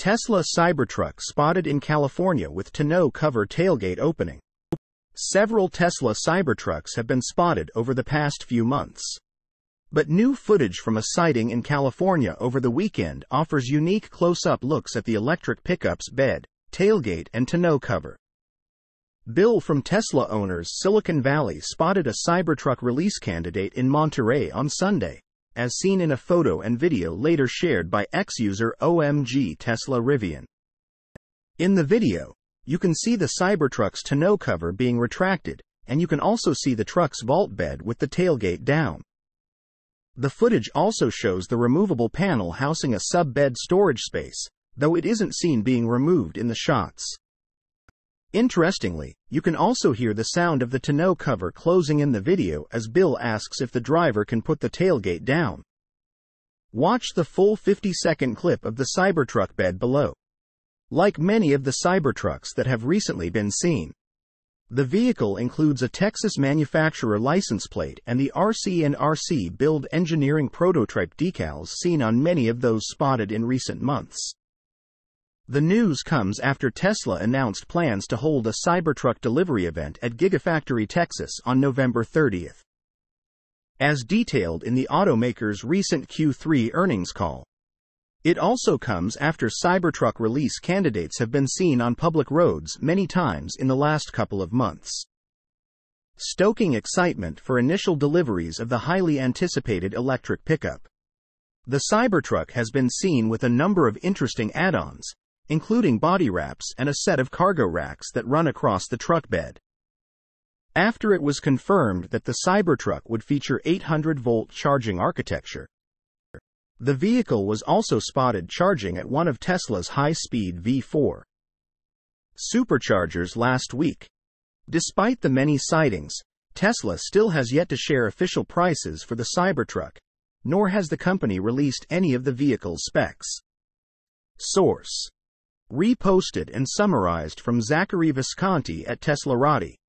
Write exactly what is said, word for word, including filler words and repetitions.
Tesla Cybertruck spotted in California with tonneau cover tailgate opening. Several Tesla Cybertrucks have been spotted over the past few months. But new footage from a sighting in California over the weekend offers unique close-up looks at the electric pickup's bed, tailgate and tonneau cover. Bill from Tesla owners Silicon Valley spotted a Cybertruck release candidate in Monterey on Sunday, as seen in a photo and video later shared by ex-user O M G Tesla Rivian. In the video, you can see the Cybertruck's tonneau cover being retracted, and you can also see the truck's vault bed with the tailgate down. The footage also shows the removable panel housing a sub-bed storage space, though it isn't seen being removed in the shots. Interestingly, you can also hear the sound of the tonneau cover closing in the video as Bill asks if the driver can put the tailgate down. Watch the full fifty-second clip of the Cybertruck bed below. Like many of the Cybertrucks that have recently been seen, the vehicle includes a Texas manufacturer license plate and the R C and R C Build Engineering prototype decals seen on many of those spotted in recent months. The news comes after Tesla announced plans to hold a Cybertruck delivery event at Gigafactory, Texas on November thirtieth. As detailed in the automaker's recent Q three earnings call, it also comes after Cybertruck release candidates have been seen on public roads many times in the last couple of months, stoking excitement for initial deliveries of the highly anticipated electric pickup. The Cybertruck has been seen with a number of interesting add-ons, including body wraps and a set of cargo racks that run across the truck bed. After it was confirmed that the Cybertruck would feature eight hundred volt charging architecture, the vehicle was also spotted charging at one of Tesla's high-speed V four superchargers last week. Despite the many sightings, Tesla still has yet to share official prices for the Cybertruck, nor has the company released any of the vehicle's specs. Source: reposted and summarized from Zachary Visconti at Teslarati.